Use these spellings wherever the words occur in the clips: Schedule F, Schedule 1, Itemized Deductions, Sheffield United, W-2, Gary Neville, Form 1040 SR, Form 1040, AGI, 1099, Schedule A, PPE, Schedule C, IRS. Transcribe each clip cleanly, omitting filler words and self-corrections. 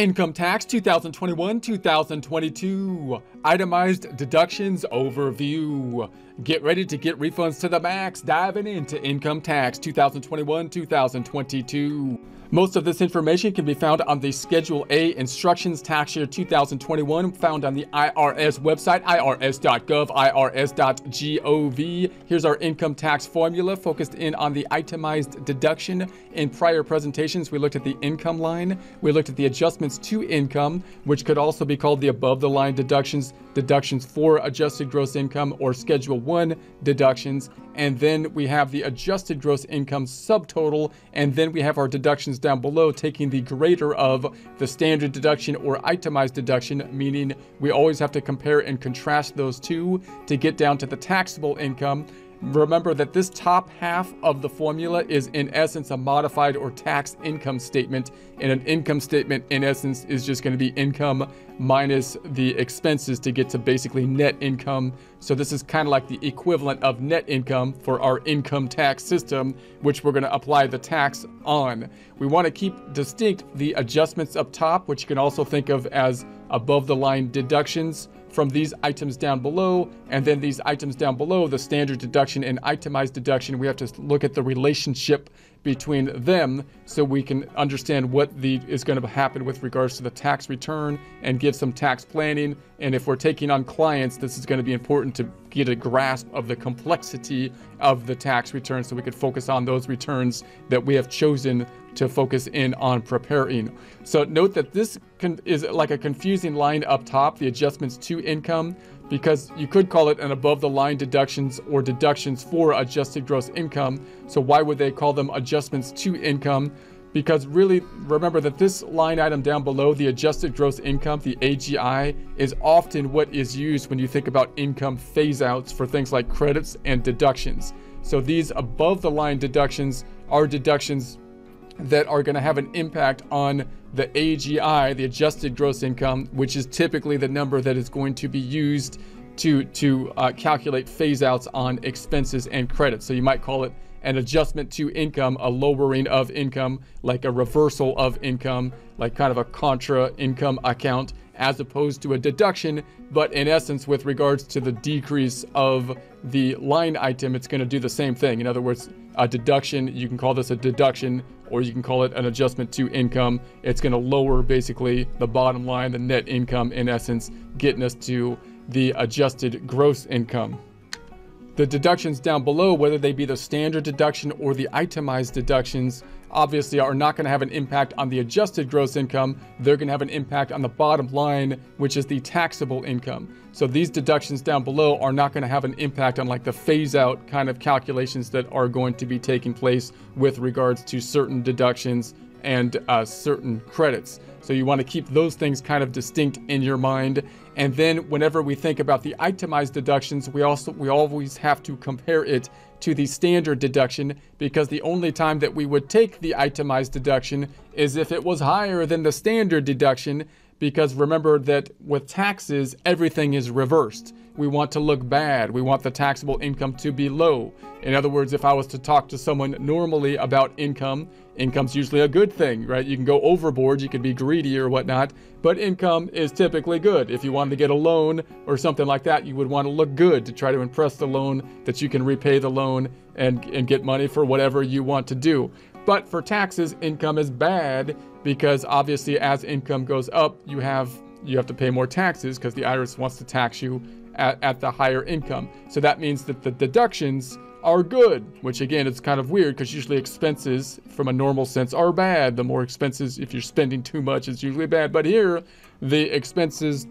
Income Tax 2021-2022 Itemized Deductions Overview. Get ready to get refunds to the max, diving into Income Tax 2021-2022. Most of this information can be found on the Schedule A Instructions Tax Year 2021, found on the IRS website, irs.gov, irs.gov. Here's our income tax formula focused in on the itemized deduction. In prior presentations, we looked at the income line. We looked at the adjustments to income, which could also be called the above-the-line deductions, deductions for adjusted gross income, or Schedule 1 deductions. And then we have the adjusted gross income subtotal, and then we have our deductions down below, taking the greater of the standard deduction or itemized deduction, meaning we always have to compare and contrast those two to get down to the taxable income. Remember that this top half of the formula is in essence a modified or tax income statement, and an income statement in essence is just going to be income minus the expenses to get to basically net income. So this is kind of like the equivalent of net income for our income tax system, which we're going to apply the tax on. We want to keep distinct the adjustments up top, which you can also think of as above the line deductions, from these items down below, and then these items down below, the standard deduction and itemized deduction. We have to look at the relationship between them so we can understand what is going to happen with regards to the tax return and give some tax planning. And if we're taking on clients, this is going to be important to get a grasp of the complexity of the tax return so we could focus on those returns that we have chosen to focus in on preparing. So note that this is like a confusing line up top, the adjustments to income, because you could call it an above-the-line deductions or deductions for adjusted gross income. So why would they call them adjustments to income? Because really, remember that this line item down below, the adjusted gross income, the AGI, is often what is used when you think about income phase-outs for things like credits and deductions. So these above-the-line deductions are deductions that are going to have an impact on the AGI, the adjusted gross income, which is typically the number that is going to be used to calculate phase-outs on expenses and credits. So you might call it an adjustment to income, a lowering of income, like a reversal of income, like kind of a contra income account, as opposed to a deduction. But in essence, with regards to the decrease of the line item, it's going to do the same thing. In other words, a deduction, you can call this a deduction, or you can call it an adjustment to income. It's going to lower basically the bottom line, the net income, in essence, getting us to the adjusted gross income. The deductions down below, whether they be the standard deduction or the itemized deductions, obviously are not going to have an impact on the adjusted gross income. They're going to have an impact on the bottom line, which is the taxable income. So these deductions down below are not going to have an impact on like the phase out kind of calculations that are going to be taking place with regards to certain deductions and certain credits. So you want to keep those things kind of distinct in your mind. And then whenever we think about the itemized deductions, we always have to compare it to the standard deduction, because the only time that we would take the itemized deduction is if it was higher than the standard deduction, because remember that with taxes, everything is reversed. We want to look bad. We want the taxable income to be low. In other words, if I was to talk to someone normally about income, income's usually a good thing, right? You can go overboard, you could be greedy or whatnot, but income is typically good. If you wanted to get a loan or something like that, you would want to look good to try to impress the loan that you can repay the loan and get money for whatever you want to do. But for taxes, income is bad, because obviously as income goes up, you have to pay more taxes because the IRS wants to tax you at the higher income. So that means that the deductions are good, which again, it's kind of weird because usually expenses from a normal sense are bad. The more expenses, if you're spending too much, it's usually bad. But here, the expenses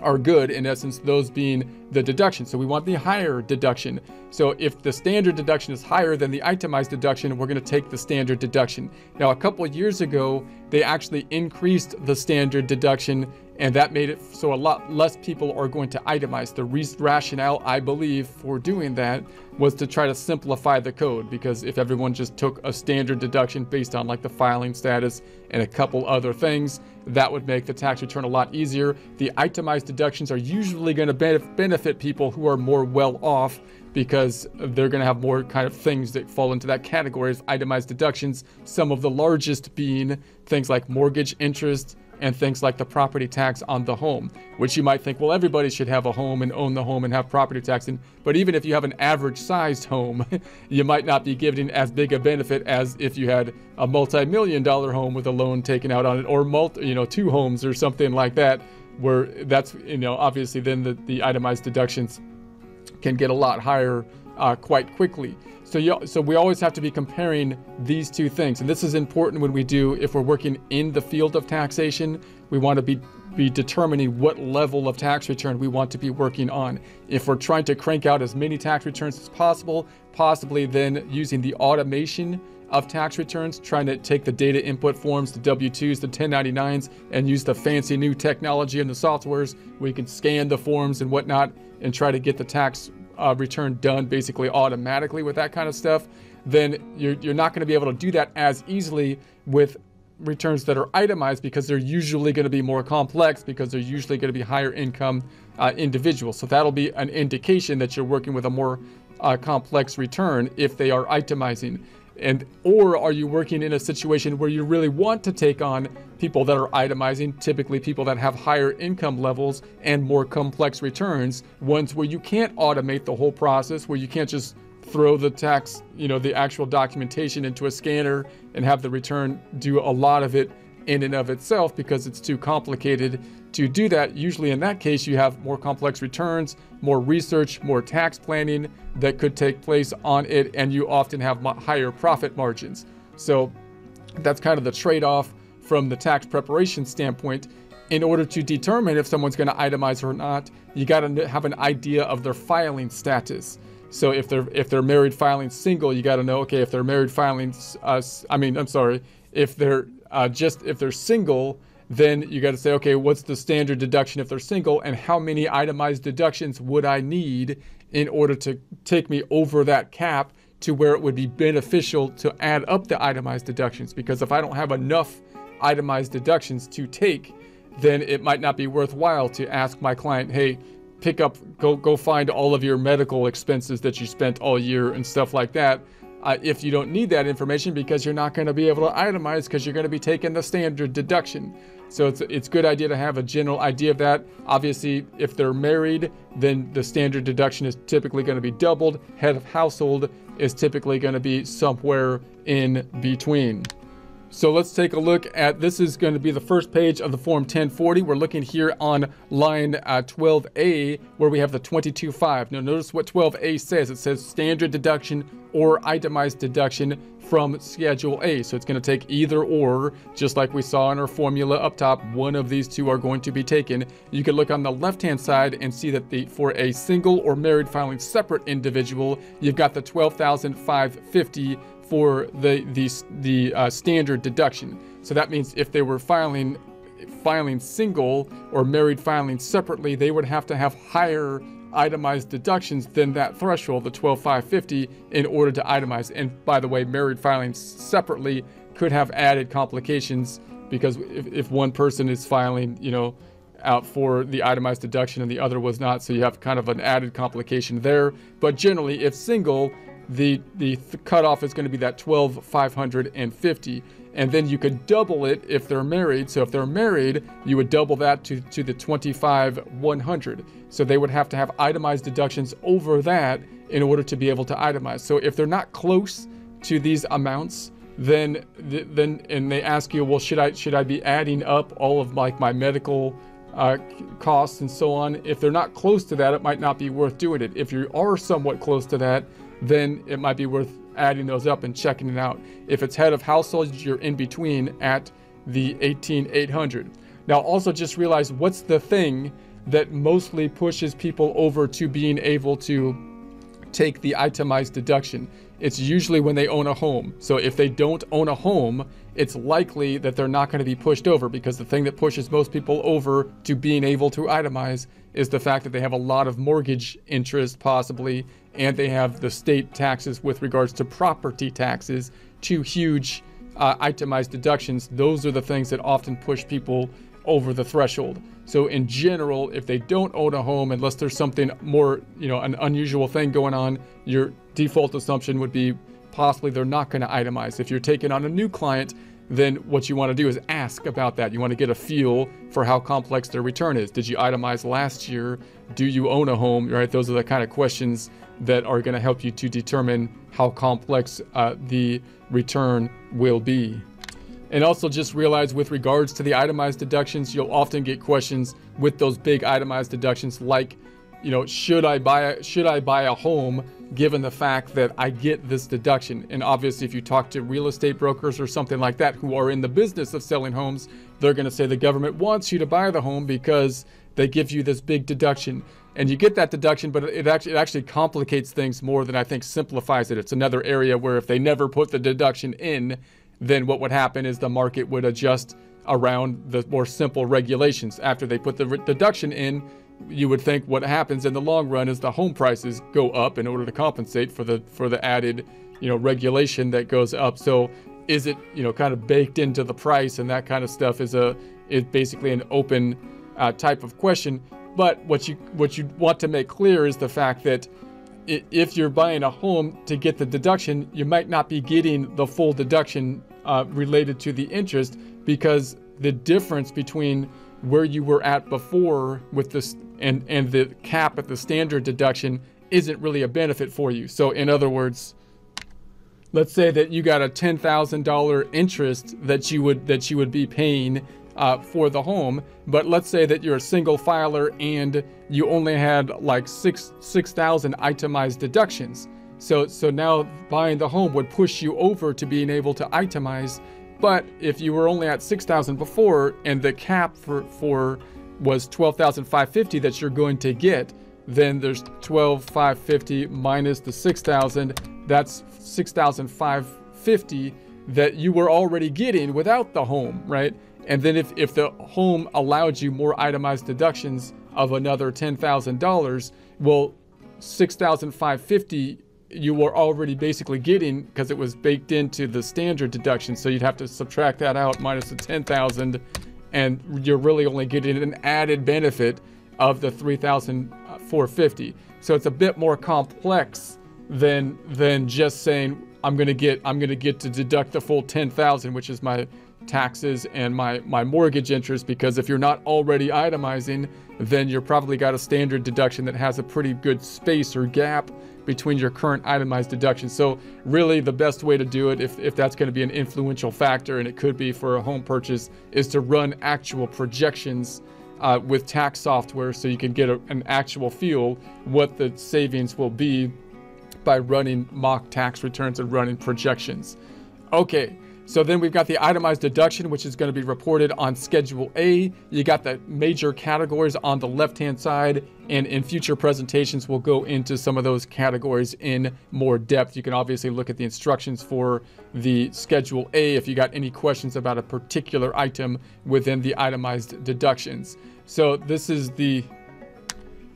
are good, in essence, those being the deduction. So we want the higher deduction. So if the standard deduction is higher than the itemized deduction, we're going to take the standard deduction. Now, a couple of years ago, they actually increased the standard deduction, and that made it so a lot less people are going to itemize. The rationale, I believe, for doing that was to try to simplify the code, because if everyone just took a standard deduction based on like the filing status and a couple other things, that would make the tax return a lot easier. The itemized deductions are usually going to benefit people who are more well off, because they're going to have more kind of things that fall into that category of itemized deductions, some of the largest being things like mortgage interest and things like the property tax on the home, which you might think, well, everybody should have a home and own the home and have property tax. But even if you have an average sized home, you might not be given as big a benefit as if you had a multi-million-dollar home with a loan taken out on it, or two homes or something like that, where that's, obviously then the itemized deductions can get a lot higher quite quickly. So we always have to be comparing these two things. And this is important when we do, if we're working in the field of taxation, we want to be determining what level of tax return we want to be working on. If we're trying to crank out as many tax returns as possible, possibly then using the automation of tax returns, trying to take the data input forms, the W-2s, the 1099s, and use the fancy new technology and the softwares where you can scan the forms and whatnot and try to get the tax return done basically automatically with that kind of stuff, then you're not going to be able to do that as easily with returns that are itemized, because they're usually going to be more complex, because they're usually going to be higher income individuals. So that'll be an indication that you're working with a more complex return if they are itemizing. Or are you working in a situation where you really want to take on people that are itemizing, typically people that have higher income levels and more complex returns, ones where you can't automate the whole process, where you can't just throw the tax, the actual documentation into a scanner and have the return do a lot of it in and of itself, because it's too complicated to do that. Usually in that case, you have more complex returns, more research, more tax planning that could take place on it, and you often have higher profit margins. So that's kind of the trade-off from the tax preparation standpoint. In order to determine if someone's going to itemize or not, you got to have an idea of their filing status. So if they're married filing single, you got to know, okay, if they're married filing, if they're single, then you got to say, okay, what's the standard deduction if they're single, and how many itemized deductions would I need in order to take me over that cap to where it would be beneficial to add up the itemized deductions? Because if I don't have enough itemized deductions to take, then it might not be worthwhile to ask my client, hey, go find all of your medical expenses that you spent all year and stuff like that. If you don't need that information, because you're not going to be able to itemize, because you're going to be taking the standard deduction. So it's a good idea to have a general idea of that. Obviously, if they're married, then the standard deduction is typically going to be doubled. Head of household is typically going to be somewhere in between. So let's take a look at, this is going to be the first page of the Form 1040. We're looking here on line 12A, where we have the 22.5. Now notice what 12A says. It says standard deduction or itemized deduction from Schedule A. So it's going to take either or, just like we saw in our formula up top. One of these two are going to be taken. You can look on the left-hand side and see that for a single or married filing separate individual, you've got the $12,550 for the standard deduction. So that means if they were filing single or married filing separately, they would have to have higher itemized deductions than that threshold, the $12,550, in order to itemize. And by the way, married filing separately could have added complications, because if one person is filing, out for the itemized deduction and the other was not, so you have kind of an added complication there. But generally, if single, the cutoff is going to be that $12,550, and then you could double it if they're married. So if they're married, you would double that to the $25,100. So they would have to have itemized deductions over that in order to be able to itemize. So if they're not close to these amounts, then and they ask you, well, should I be adding up all of my medical costs and so on? If they're not close to that, it might not be worth doing it. If you are somewhat close to that, then it might be worth adding those up and checking it out. If it's head of household, you're in between at the $18,800. Now also just realize, what's the thing that mostly pushes people over to being able to take the itemized deduction? It's usually when they own a home. So if they don't own a home, it's likely that they're not going to be pushed over, because the thing that pushes most people over to being able to itemize is the fact that they have a lot of mortgage interest possibly, and they have the state taxes with regards to property taxes, two huge itemized deductions. Those are the things that often push people over the threshold. So in general, if they don't own a home, unless there's something more, an unusual thing going on, your default assumption would be possibly they're not going to itemize. If you're taking on a new client then what you want to do is ask about that. You want to get a feel for how complex their return is. Did you itemize last year? Do you own a home, right? Those are the kind of questions that are going to help you to determine how complex the return will be. And also just realize with regards to the itemized deductions, you'll often get questions with those big itemized deductions like, you know, should I buy a home given the fact that I get this deduction? And obviously if you talk to real estate brokers or something like that who are in the business of selling homes, they're going to say the government wants you to buy the home because they give you this big deduction. And you get that deduction, but it actually complicates things more than I think simplifies it. It's another area where if they never put the deduction in, then what would happen is the market would adjust around the more simple regulations. After they put the deduction in, you would think what happens in the long run is the home prices go up in order to compensate for the added, you know, regulation that goes up. So is it, you know, kind of baked into the price, and that kind of stuff is basically an open type of question. But what you want to make clear is the fact that if you're buying a home to get the deduction, you might not be getting the full deduction related to the interest, because the difference between where you were at before with this and the cap at the standard deduction isn't really a benefit for you. So in other words, let's say that you got a $10,000 interest that you would be paying for the home, but let's say that you're a single filer and you only had like 6,000 itemized deductions. So now buying the home would push you over to being able to itemize. But if you were only at 6,000 before and the cap for was 12,550 that you're going to get, then there's 12,550 minus the 6,000, that's 6,550 that you were already getting without the home, right? And then if the home allowed you more itemized deductions of another $10,000, well, 6,550 you were already basically getting because it was baked into the standard deduction. So you'd have to subtract that out minus the 10,000, and you're really only getting an added benefit of the 3,450. So it's a bit more complex than just saying I'm gonna get to deduct the full 10,000, which is my taxes and my mortgage interest, because if you're not already itemizing, then you're probably got a standard deduction that has a pretty good space or gap between your current itemized deduction. So really the best way to do it, if that's going to be an influential factor, and it could be for a home purchase, is to run actual projections with tax software, so you can get an actual feel what the savings will be by running mock tax returns and running projections. Okay. So then we've got the itemized deduction, which is going to be reported on Schedule A. You got the major categories on the left-hand side, and in future presentations, we'll go into some of those categories in more depth. You can obviously look at the instructions for the Schedule A if you got any questions about a particular item within the itemized deductions. So this is the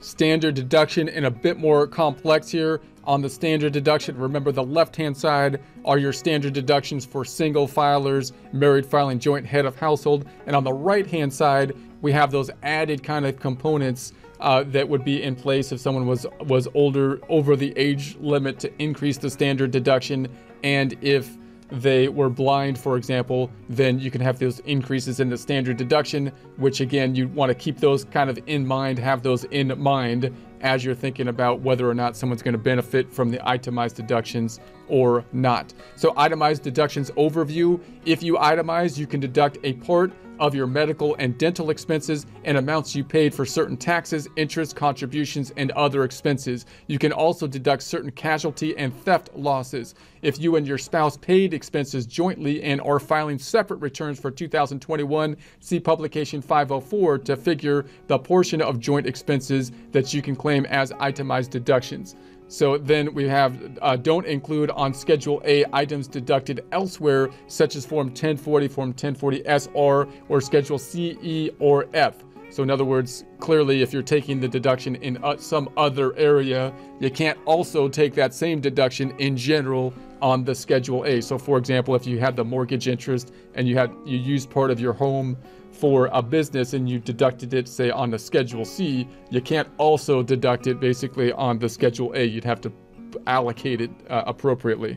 standard deduction, and a bit more complex here. On the standard deduction, remember the left-hand side are your standard deductions for single filers, married filing, joint head of household. And on the right-hand side, we have those added kind of components that would be in place if someone was older, over the age limit to increase the standard deduction. And if they were blind, for example, then you can have those increases in the standard deduction, which again, you want to keep those kind of in mind, have those in mind as you're thinking about whether or not someone's going to benefit from the itemized deductions or not. So itemized deductions overview. If you itemize, you can deduct a part of your medical and dental expenses and amounts you paid for certain taxes, interest, contributions, and other expenses. You can also deduct certain casualty and theft losses. If you and your spouse paid expenses jointly and are filing separate returns for 2021, see publication 504 to figure the portion of joint expenses that you can claim as itemized deductions. So then we have don't include on Schedule A items deducted elsewhere, such as Form 1040, Form 1040 SR, or Schedule C, E, or F. So in other words, clearly if you're taking the deduction in some other area, you can't also take that same deduction in general on the Schedule A. So for example, if you had the mortgage interest and you used part of your home for a business and you deducted it, say, on the Schedule C, you can't also deduct it basically on the Schedule A. You'd have to allocate it appropriately.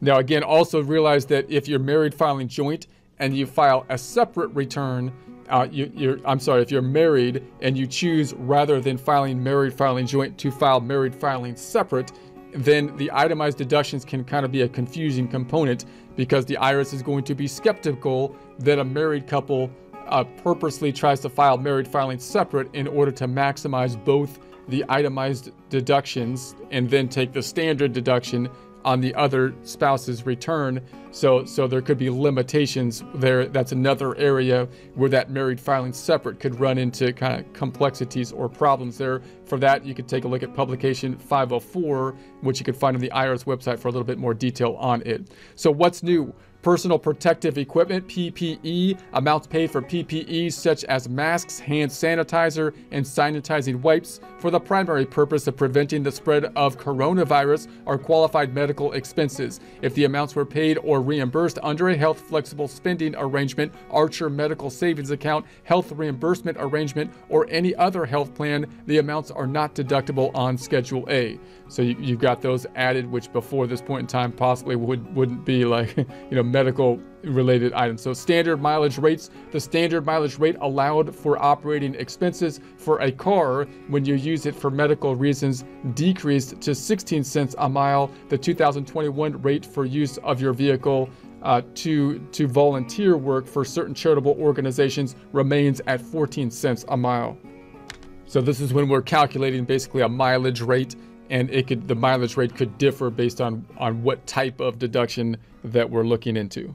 Now, again, also realize that if you're married filing joint and you file a separate return, if you're married and you choose rather than filing married filing joint to file married filing separate, then the itemized deductions can kind of be a confusing component because the IRS is going to be skeptical that a married couple purposely tries to file married filing separate in order to maximize both the itemized deductions and then take the standard deduction on the other spouse's return. So there could be limitations there. That's another area where that married filing separate could run into kind of complexities or problems there. For that, you could take a look at publication 504, which you could find on the IRS website for a little bit more detail on it. So what's new? Personal protective equipment, PPE, amounts paid for PPE such as masks, hand sanitizer, and sanitizing wipes for the primary purpose of preventing the spread of coronavirus are qualified medical expenses. If the amounts were paid or reimbursed under a health flexible spending arrangement, Archer medical savings account, health reimbursement arrangement, or any other health plan, the amounts are not deductible on Schedule A. So you've got those added, which before this point in time possibly wouldn't be like, medical related items. So standard mileage rates, the standard mileage rate allowed for operating expenses for a car when you use it for medical reasons decreased to 16 cents a mile. The 2021 rate for use of your vehicle to volunteer work for certain charitable organizations remains at 14 cents a mile. So this is when we're calculating basically a mileage rate, and the mileage rate could differ based on what type of deduction that we're looking into.